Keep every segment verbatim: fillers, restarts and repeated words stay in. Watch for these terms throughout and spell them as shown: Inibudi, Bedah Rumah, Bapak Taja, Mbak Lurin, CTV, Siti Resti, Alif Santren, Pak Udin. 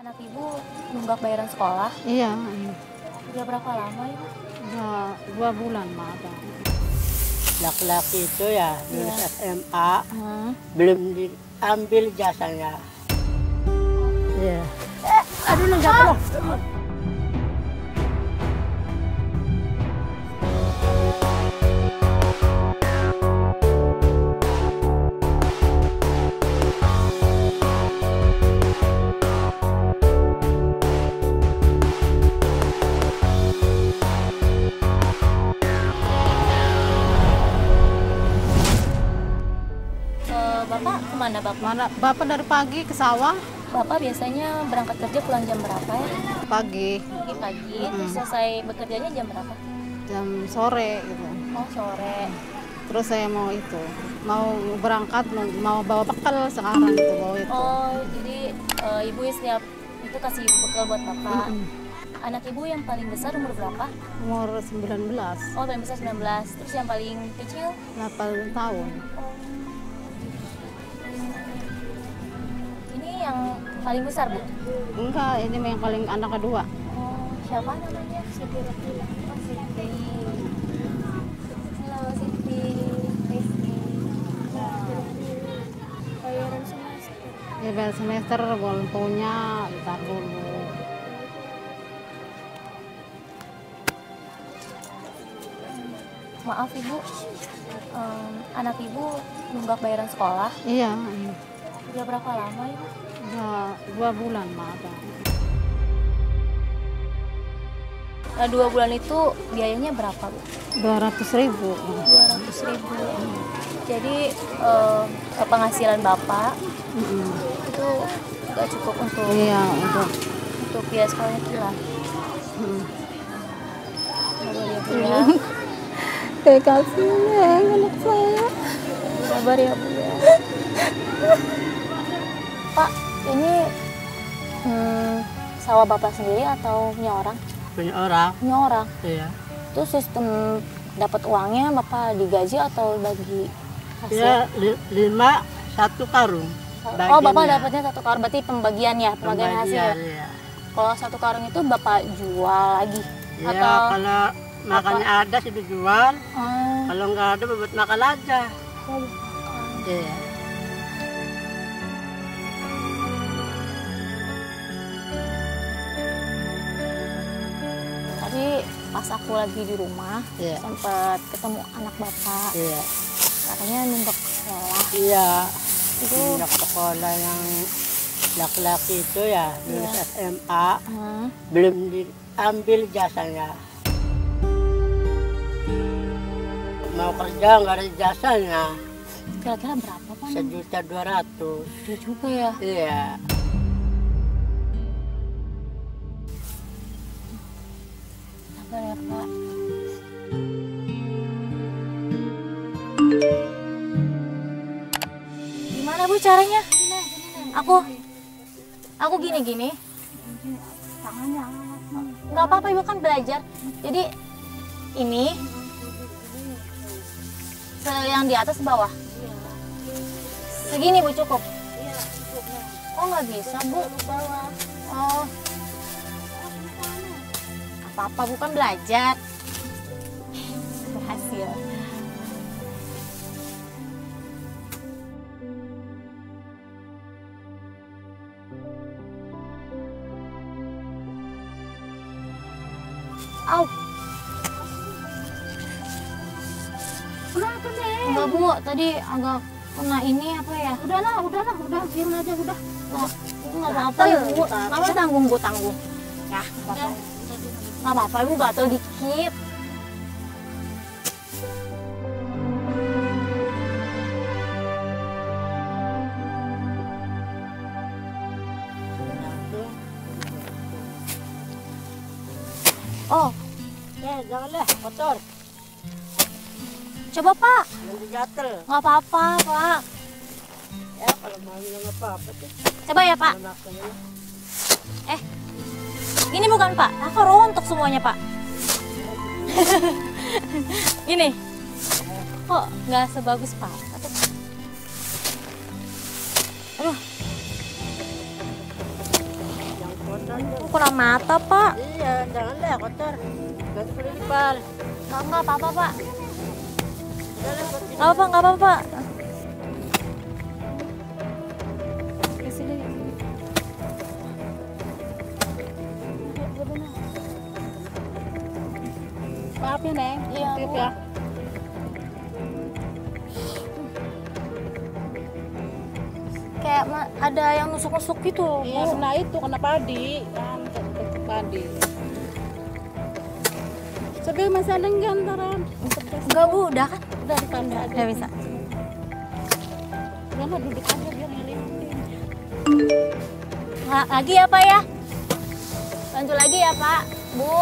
Anak ibu nunggak bayaran sekolah? Iya. Udah berapa lama ya? Udah dua bulan mah. Laki-laki itu ya, lulus iya. S M A, hmm. belum diambil jasanya. Iya. Eh, aduh, nunggak ah. pulang. Mana Bapak? Mana, Bapak dari pagi ke sawah. Bapak biasanya berangkat kerja pulang jam berapa ya? Pagi. Pagi pagi. Mm. Terus selesai bekerjanya jam berapa? Jam sore gitu. Oh sore. Terus saya mau itu, mau berangkat mau bawa bekal sekarang itu bawa itu. Oh jadi e, ibu setiap itu kasih bekal buat Bapak. Mm. Anak ibu yang paling besar umur berapa? Umur sembilan belas. Oh paling besar sembilan belas. Terus yang paling kecil? delapan tahun. Oh. Yang paling besar, Bu? Enggak, ini yang paling anak kedua. Oh, siapa namanya? Siti Resti. Oh, Siti. Halo, Siti. Resti. Bayaran semester. Ya, bayaran semester, golongannya ntar dulu. Maaf, Ibu. Um, anak Ibu nunggak bayaran sekolah? Iya. Udah berapa lama, Ibu? Dua, dua bulan, maaf. Nah, dua bulan itu biayanya berapa, Bu? dua ratus ribu. dua ratus ribu. Hmm. Jadi, eh, penghasilan Bapak hmm. itu nggak cukup untuk, iya, untuk, untuk biaya sekolah gila. Hmm. Baru ya, Bu, ya. Terima kasih, Neng, anak saya. Sabar ya, Bu, ya. Pak, ini hmm, sawah Bapak sendiri atau punya orang? Punya orang. Punya orang? Iya. Itu sistem dapat uangnya Bapak digaji atau bagi hasil? Iya, lima, satu karung. Bagiannya. Oh, Bapak dapatnya satu karung, berarti pembagiannya, pembagian, pembagian hasil. Iya. Kalau satu karung itu Bapak jual lagi? Iya, atau kalau makannya apa? Ada sih dijual, hmm. kalau nggak ada buat makan aja. Oh, iya. Pas aku lagi di rumah, yeah. sempat ketemu anak Bapak, yeah. katanya nunggak sekolah. Iya, yeah. nunggak sekolah yang laki-laki itu ya, lulus yeah. S M A, hmm. belum diambil jasanya. Mau kerja nggak ada jasanya. Kira-kira berapa, Pak? Sejuta dua ratus. Dia juga ya? Iya. Yeah. Ya, Pak. Gimana Bu caranya? Aku, aku gini-gini. Nggak apa-apa Ibu kan belajar. Jadi ini yang di atas bawah. Segini Bu cukup. Oh nggak bisa Bu. Oh. Apa bukan belajar berhasil. Au. Kenapa nih? Enggak Bu, tadi agak kena ini apa ya? Udahlah, udahlah, udah biarin aja udah. Nah, itu nggak apa-apa ya Bu. Mama tanggung Bu tanggung. Ya, apa-apa. Nggak apa-apa, Ibu gatel dikit. Oh. Eh, janganlah, kotor. Coba, Pak. Gatel. Nggak apa-apa, Pak. Ya, kalau mau nggak apa-apa. Coba ya, Pak. Eh. Gini bukan Pak, aku rontok semuanya Pak. Gini, kok nggak sebagus Pak? Aduh. Kurang mata, Pak. Iya, jangan deh, kotor. Ganti pelipal. Enggak, enggak apa-apa, Pak. Enggak apa-apa, enggak apa-apa, Pak. Maaf ya, Neng. Iya, titip ya. Kayak ada yang nusuk-nusuk gitu. Iya, karena itu kena padi. Kan kena padi. Coba masih ada enggak antaran? Enggak, Bu, udah kan? Udah ditambah aja. Udah bisa. Udah mah duduk aja biar ngeliatin. Lagi ya, Pak ya? Lanjut lagi ya, Pak. Bu.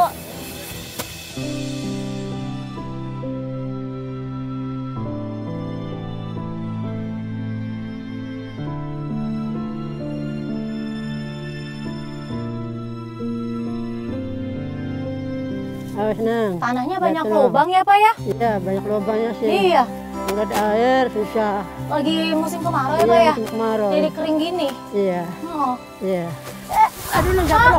Tanahnya banyak lubang ya, Pak ya? Iya, banyak lubangnya sih. Iya. Enggak ada air, susah. Lagi musim kemarau ya, Pak ya? Musim kemarau. Jadi kering gini? Iya. Oh. Iya. Eh, aduh, enggak perlu.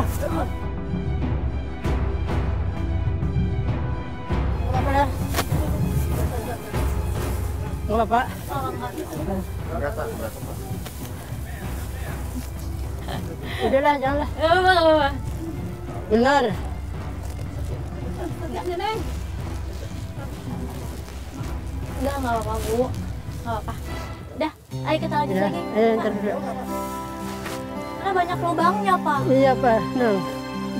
Enggak apa-apa. Enggak apa-apa. Udahlah, janganlah. Enggak apa-apa. Benar. Enggak, Neng. Udah, nggak apa-apa, Bu. Nggak apa-apa. Udah, ayo kita lanjut ya, lagi. Ayo, ntar dulu. Karena banyak lubangnya, Pak. Iya, Pak. Nah,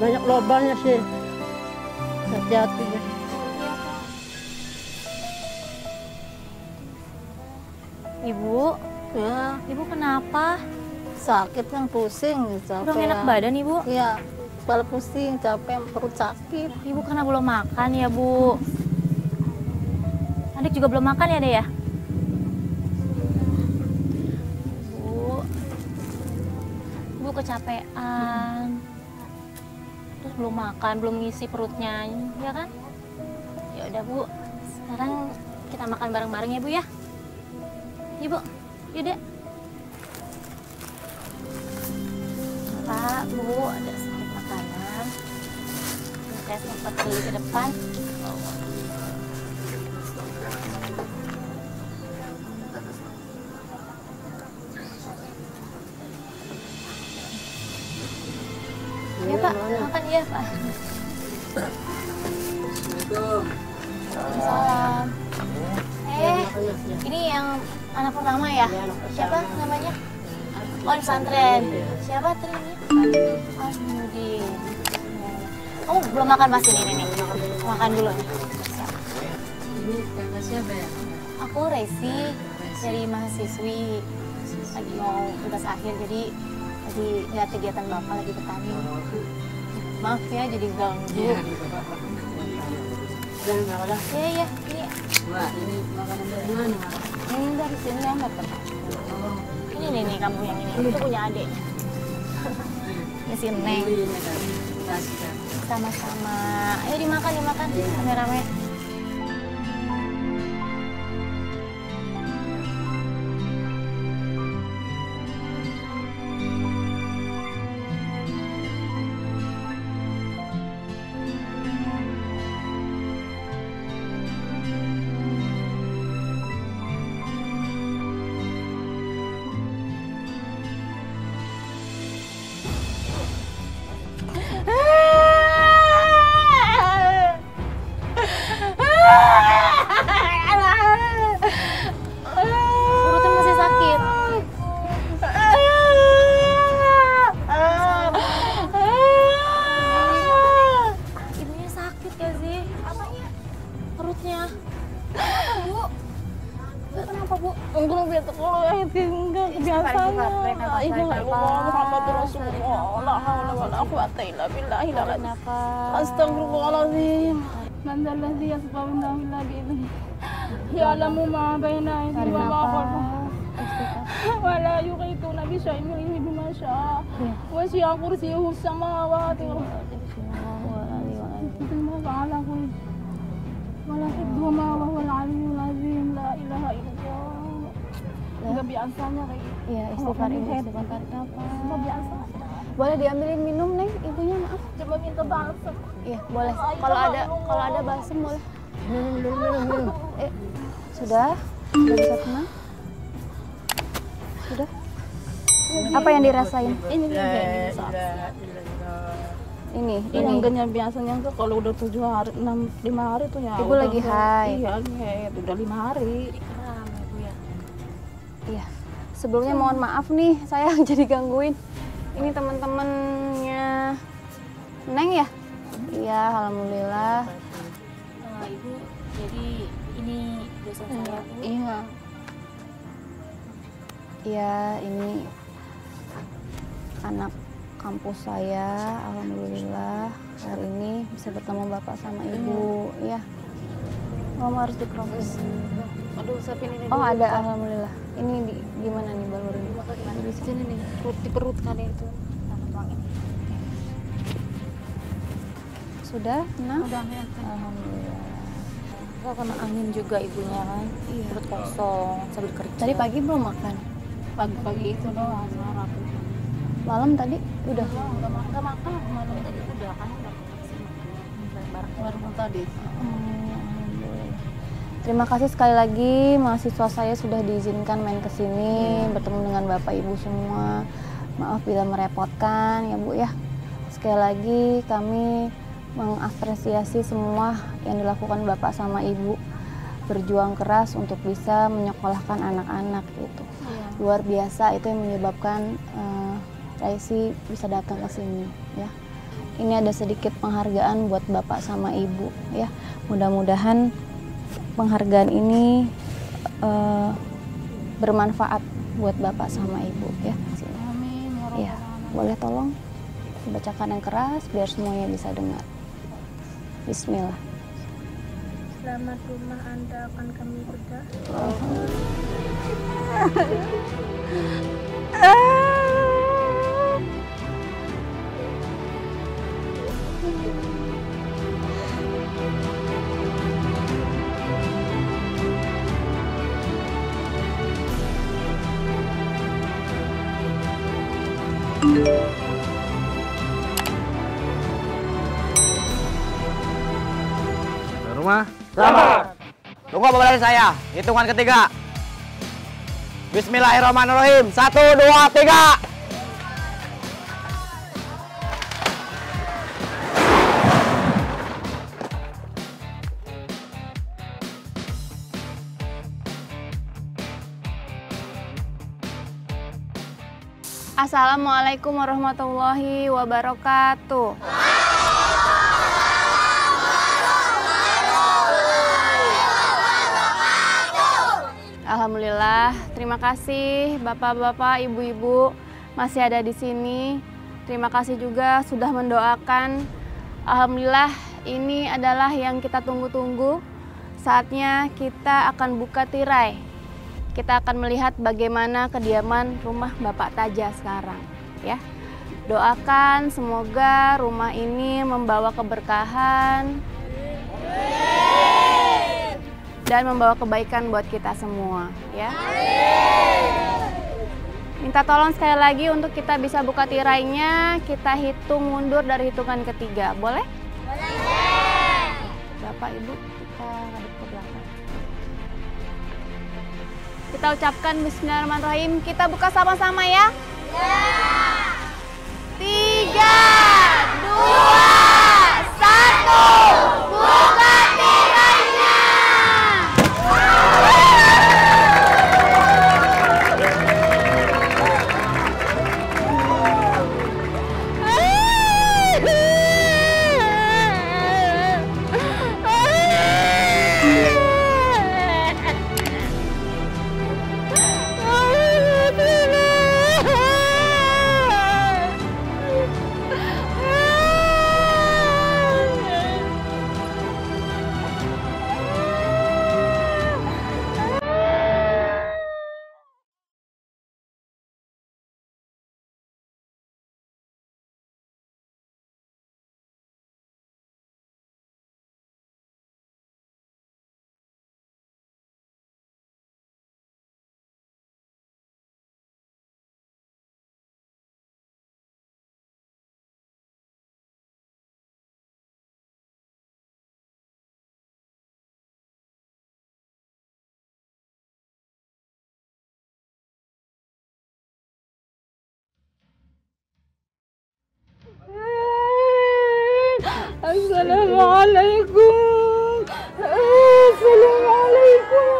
banyak lubangnya sih. Hati-hati. Ya. Ibu, ya. Ibu kenapa? Sakit yang pusing. Udah enak badan, Ibu? Iya. Kepala pusing, capek, perut sakit. Ibu karena belum makan ya, Bu. Adik juga belum makan ya, Dek ya? Bu. Bu kecapean. Terus belum makan, belum ngisi perutnya, ya kan? Ya udah, Bu. Sekarang kita makan bareng-bareng ya, Bu ya. Ibu, yuk, Dek. Pak, Bu, ada saya seperti ke depan. Ya, Pak, makan ya, Pak. Salam. Eh, ini yang anak pertama ya? Siapa namanya? Alif Santren. Siapa temannya? Pak Udin. Oh, belum makan pasti nih, nih. Makan dulu nih. Ini kakak siapa ya? Aku Resi, dari mahasiswi. Lagi mau tugas akhir, jadi lagi nggak kegiatan Bapak, lagi petani. Maaf ya, jadi ganggu. Iya, iya, iya. Wah, ini makanan dari mana? Ini dari sini yang dapat. Ini nih, nih, kamu yang ini. Itu punya adiknya. Ini si Neng. Sama-sama. Ayo dimakan, dimakan. Rame-rame. Astagfirullahaladzim. Manzalladzi yasba'u nabilah bi'idhni. Ya alamu ma'abainai wa ma'abalha. Wa la yuqitu nabi syaimu ini bimasya. Wa syi'a kursiuhu samawati. Wa ta'ala kul. Wa la hibdu wa ma'awahul aliyul azim. La ilaha illallah. Gak biasanya kayak gitu. Iya, istighfar ini. Gak biasa. Boleh diambilin minum, Neng? Ibunya maaf. Cuma minta balsem. Iya, boleh. Kalau ada kalau ada balsem boleh. Minum, minum, minum, minum. Eh, sudah? Sudah bisa tenang? Sudah? Apa yang dirasain? Ini ini ini ini yang biasanya tuh kalau udah tujuh hari, enam lima hari tuh ya. Ibu lagi high. Iya, high. Udah lima hari. Iya. Sebelumnya mohon maaf nih, saya jadi gangguin. Ini teman-temannya Neng ya? Iya, alhamdulillah. Nah, Ibu, jadi ini dosen saya. Iya. Iya, ini anak kampus saya. Alhamdulillah hari ini bisa bertemu Bapak sama Ibu. Iya. Kamu harus dikromis. Aduh, siapin ini. Oh, ada. Alhamdulillah. Ini di, gimana nih, Mbak Lurin? Di sini nih, di perut kali itu. Sudah? Nah. Sudah, ya. Alhamdulillah. Kok kena angin juga ibunya kan? Iya. Perut kosong, sambil kerja. Tadi pagi belum makan? Pagi-pagi itu doang, marah. Malam tadi udah? Enggak makan, enggak makan. Malam tadi udah kan? Baru tadi. Terima kasih sekali lagi, mahasiswa saya sudah diizinkan main ke sini, hmm. bertemu dengan Bapak Ibu semua. Maaf bila merepotkan ya Bu ya. Sekali lagi kami mengapresiasi semua yang dilakukan Bapak sama Ibu. Berjuang keras untuk bisa menyekolahkan anak-anak itu. Hmm. Luar biasa, itu yang menyebabkan uh, Raisi bisa datang ke sini ya. Ini ada sedikit penghargaan buat Bapak sama Ibu ya. Mudah-mudahan penghargaan ini uh, bermanfaat buat Bapak sama Ibu ya. Amin. Ya, boleh tolong dibacakan yang keras biar semuanya bisa dengar. Bismillah. Selamat rumah Anda akan kami bedah. Rumah. Selamat. Tunggu pembelajaran saya. Hitungan ketiga. Bismillahirrahmanirrahim. Satu, dua, tiga. Assalamualaikum warahmatullahi wabarakatuh. Alhamdulillah, terima kasih Bapak-bapak, Ibu-ibu masih ada di sini. Terima kasih juga sudah mendoakan. Alhamdulillah, ini adalah yang kita tunggu-tunggu. Saatnya kita akan buka tirai. Kita akan melihat bagaimana kediaman rumah Bapak Taja sekarang, ya. Doakan semoga rumah ini membawa keberkahan dan membawa kebaikan buat kita semua, ya. Minta tolong sekali lagi untuk kita bisa buka tirainya, kita hitung mundur dari hitungan ketiga, boleh? Boleh. Bapak Ibu, kita ngadep ke belakang. Kita ucapkan bismillahirrahmanirrahim. Kita buka sama-sama ya. Ya. Tiga, dua, satu. Buka tirainya. Assalamualaikum. Assalamualaikum.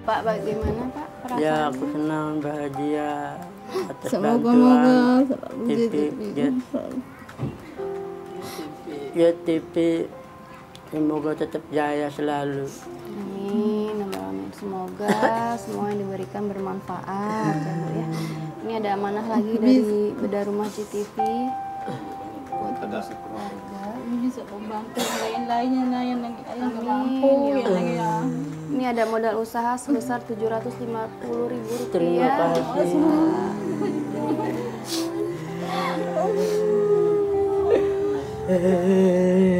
Pak, bagaimana Pak? Perasaan ya, aku senang, bahagia atas bantuan T V. Ya T V, semoga tetap jaya selalu. Amin, amin. Semoga semua yang diberikan bermanfaat. Ya. Ini ada amanah lagi dari Beda Rumah C T V. Ada sih keluarga, ini bisa membantu lain-lainnya, nah yang lagi yang mampu, yang lagi ya. Ini ada modal usaha sebesar tujuh ratus lima puluh ribu rupiah. Terima kasih. Ya.